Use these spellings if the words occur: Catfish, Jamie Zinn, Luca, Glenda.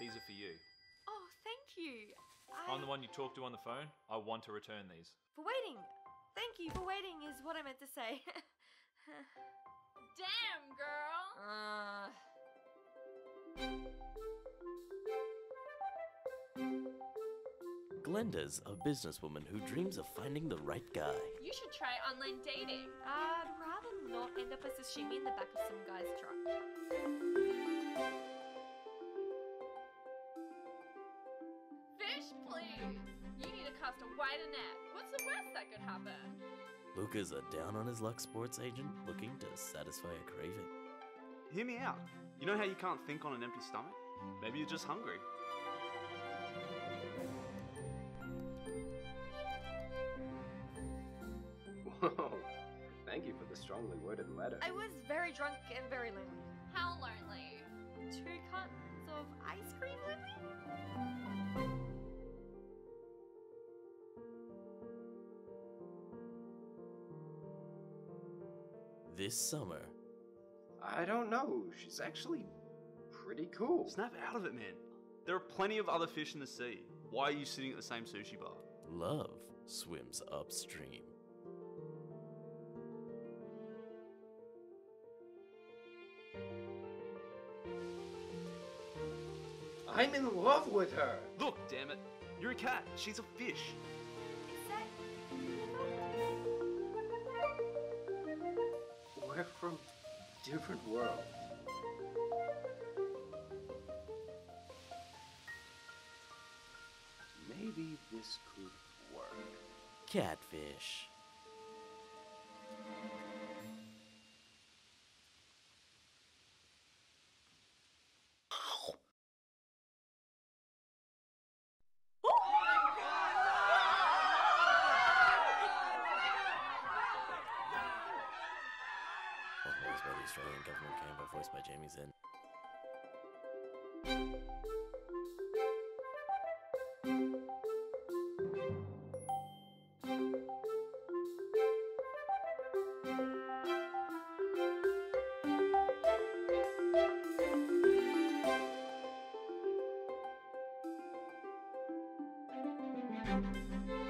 These are for you. Oh, thank you. I'm the one you talked to on the phone. I want to return these. For waiting. Thank you for waiting is what I meant to say. Damn, girl. Glenda's a businesswoman who dreams of finding the right guy. You should try online dating. I'd rather not end up as sashimi in the back of some guy's truck. Fish, please! You need to cast a wider net. What's the worst that could happen? Luca's a down-on-his-luck sports agent looking to satisfy a craving. Hear me out. You know how you can't think on an empty stomach? Maybe you're just hungry. Whoa. Thank you for the strongly worded letter. I was very drunk and very lonely. How lonely? 2 cartons of ice cream lonely? This summer. I don't know, she's actually pretty cool. Snap out of it, man. There are plenty of other fish in the sea. Why are you sitting at the same sushi bar? Love swims upstream. I'm in love with her. Look, damn it. You're a cat, she's a fish. We're from different worlds. Maybe this could work. Catfish. Australian government camera, voiced by Jamie Zinn.